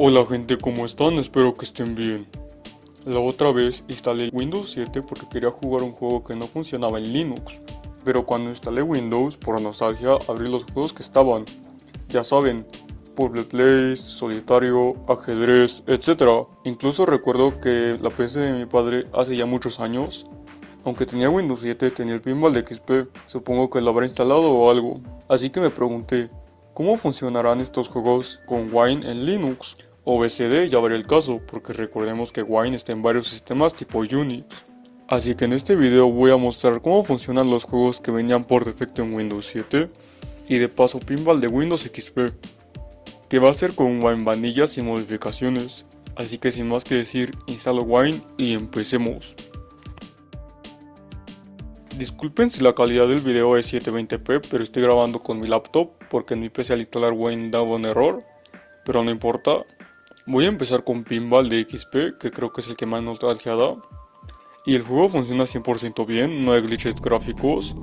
Hola gente, ¿cómo están? Espero que estén bien. La otra vez instalé Windows 7 porque quería jugar un juego que no funcionaba en Linux. Pero cuando instalé Windows, por nostalgia, abrí los juegos que estaban. Ya saben, Purble Place, Solitario, Ajedrez, etc. Incluso recuerdo que la PC de mi padre hace ya muchos años, aunque tenía Windows 7, tenía el Pinball de XP, supongo que lo habrá instalado o algo. Así que me pregunté, ¿cómo funcionarán estos juegos con Wine en Linux? O BSD, ya veré el caso, porque recordemos que Wine está en varios sistemas tipo Unix. Así que en este video voy a mostrar cómo funcionan los juegos que venían por defecto en Windows 7 y de paso Pinball de Windows XP, que va a ser con Wine Vanilla sin modificaciones. Así que sin más que decir, instalo Wine y empecemos. Disculpen si la calidad del video es 720p, pero estoy grabando con mi laptop porque en mi PC al instalar Wine daba un error, pero no importa. Voy a empezar con Pinball de XP, que creo que es el que más nostalgia da. Y el juego funciona 100% bien, no hay glitches gráficos.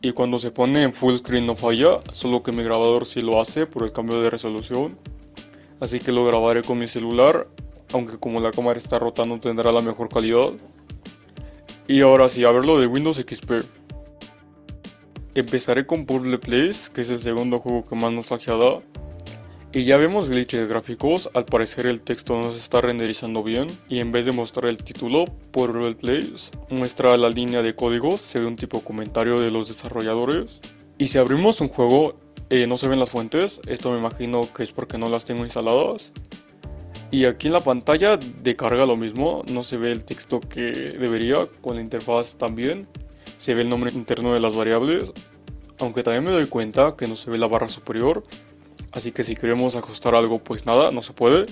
Y cuando se pone en full screen no falla, solo que mi grabador sí lo hace por el cambio de resolución. Así que lo grabaré con mi celular, aunque como la cámara está rota no tendrá la mejor calidad. Y ahora sí, a ver lo de Windows XP. Empezaré con Purble Place, que es el segundo juego que más nostalgia da. Y ya vemos glitches gráficos, al parecer el texto no se está renderizando bien. Y en vez de mostrar el título, Purble Place, muestra la línea de códigos, se ve un tipo comentario de los desarrolladores. Y si abrimos un juego, no se ven las fuentes, esto me imagino que es porque no las tengo instaladas. Y aquí en la pantalla de carga lo mismo, no se ve el texto que debería, con la interfaz también. Se ve el nombre interno de las variables, aunque también me doy cuenta que no se ve la barra superior. Así que si queremos ajustar algo pues nada, no se puede.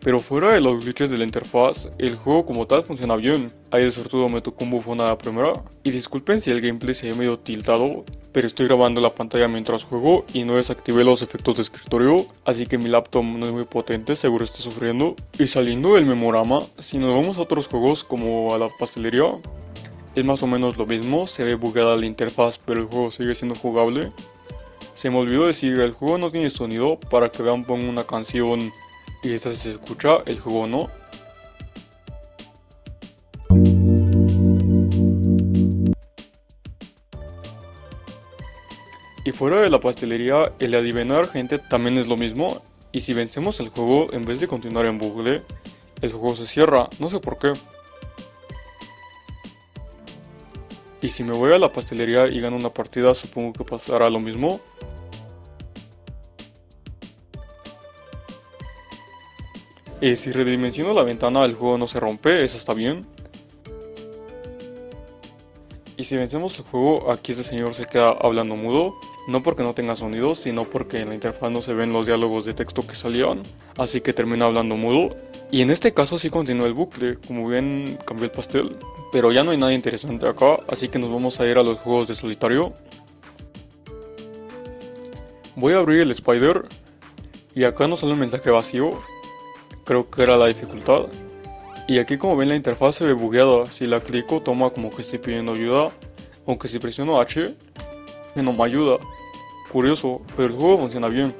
Pero fuera de los glitches de la interfaz, el juego como tal funciona bien. Ahí de sortudo me tocó un bufón a la primera. Y disculpen si el gameplay se ve medio tiltado, pero estoy grabando la pantalla mientras juego y no desactivé los efectos de escritorio, así que mi laptop no es muy potente, seguro está sufriendo. Y saliendo del memorama, si nos vamos a otros juegos como a la pastelería, es más o menos lo mismo, se ve bugueada la interfaz pero el juego sigue siendo jugable. Se me olvidó decir, el juego no tiene sonido, para que vean pongo una canción y esa se escucha, el juego no. Y fuera de la pastelería, el adivinar gente también es lo mismo. Y si vencemos el juego, en vez de continuar en bucle, el juego se cierra, no sé por qué. Y si me voy a la pastelería y gano una partida, supongo que pasará lo mismo. Si redimensiono la ventana, el juego no se rompe, eso está bien. Y si vencemos el juego, aquí este señor se queda hablando mudo. No porque no tenga sonido, sino porque en la interfaz no se ven los diálogos de texto que salían, así que termina hablando mudo. Y en este caso sí continúa el bucle, como bien cambié el pastel. Pero ya no hay nada interesante acá, así que nos vamos a ir a los juegos de solitario. Voy a abrir el Spider, y acá nos sale un mensaje vacío, creo que era la dificultad. Y aquí como ven la interfaz se ve bugueada, si la clico toma como que estoy pidiendo ayuda, aunque si presiono H, no me ayuda. Curioso, pero el juego funciona bien.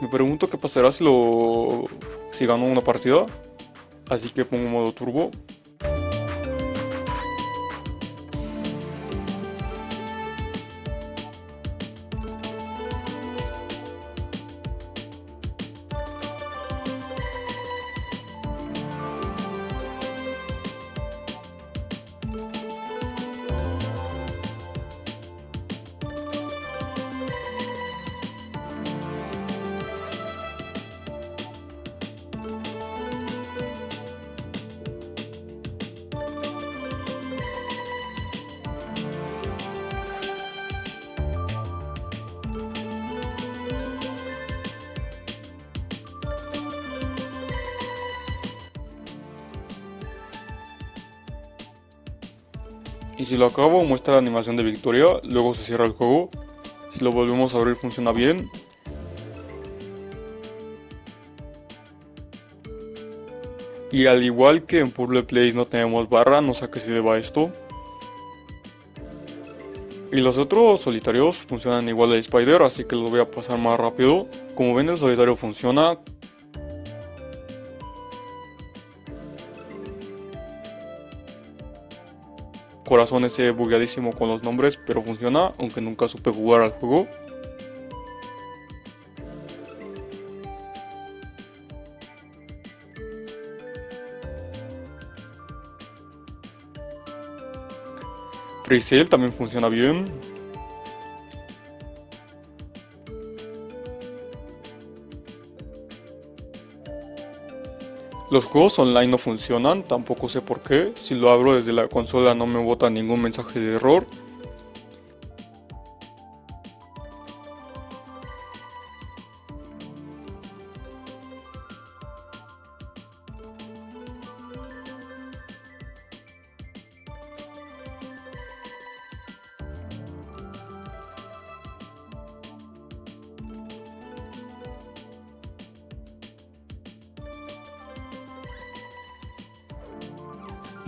Me pregunto qué pasará si gano una partida, así que pongo modo turbo. Y si lo acabo, muestra la animación de victoria, luego se cierra el juego. Si lo volvemos a abrir, funciona bien. Y al igual que en Purble Place no tenemos barra, no sé a qué se deba esto. Y los otros solitarios funcionan igual al Spider, así que los voy a pasar más rápido. Como ven, el solitario funciona. Corazón ese bugueadísimo con los nombres, pero funciona, aunque nunca supe jugar al juego. Free Cell también funciona bien. Los juegos online no funcionan, tampoco sé por qué. Si lo abro desde la consola no me bota ningún mensaje de error.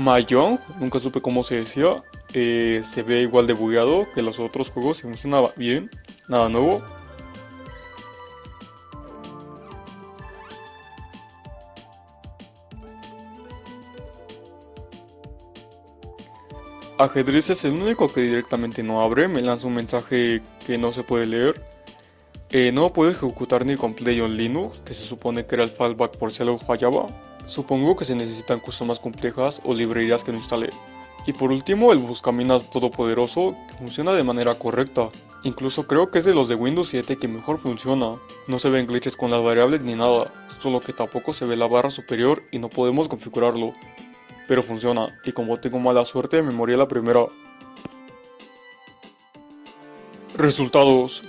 Mahjong, nunca supe cómo se decía, se ve igual de bugueado que los otros juegos y funciona bien, nada nuevo. Ajedrez es el único que directamente no abre, me lanza un mensaje que no se puede leer. No puedo ejecutar ni con PlayOnLinux, que se supone que era el fallback por si algo fallaba. Supongo que se necesitan cosas más complejas o librerías que no instalé. Y por último, el Buscaminas todopoderoso, que funciona de manera correcta. Incluso creo que es de los de Windows 7 que mejor funciona. No se ven glitches con las variables ni nada, solo que tampoco se ve la barra superior y no podemos configurarlo. Pero funciona, y como tengo mala suerte me morí a la primera. Resultados.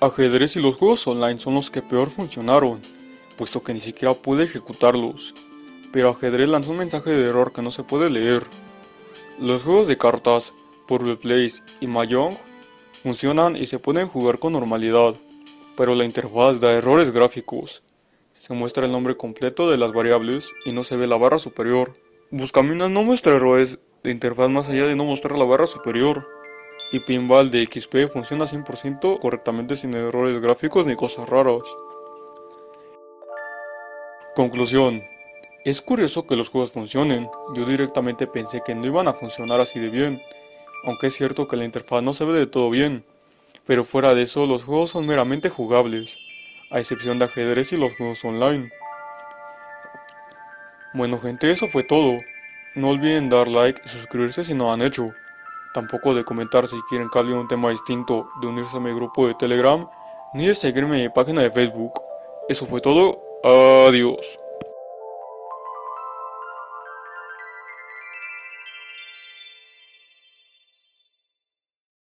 Ajedrez y los juegos online son los que peor funcionaron, puesto que ni siquiera pude ejecutarlos, pero Ajedrez lanzó un mensaje de error que no se puede leer. Los juegos de cartas, Purble Place y Mahjong funcionan y se pueden jugar con normalidad, pero la interfaz da errores gráficos. Se muestra el nombre completo de las variables y no se ve la barra superior. Buscaminas no muestra errores de interfaz más allá de no mostrar la barra superior. Y Pinball de XP funciona 100% correctamente sin errores gráficos ni cosas raras. Conclusión. Es curioso que los juegos funcionen, yo directamente pensé que no iban a funcionar así de bien, aunque es cierto que la interfaz no se ve de todo bien, pero fuera de eso los juegos son meramente jugables, a excepción de ajedrez y los juegos online. Bueno gente, eso fue todo, no olviden dar like y suscribirse si no lo han hecho, tampoco de comentar si quieren que hable de un tema distinto, de unirse a mi grupo de Telegram, ni de seguirme en mi página de Facebook. Eso fue todo. Adiós.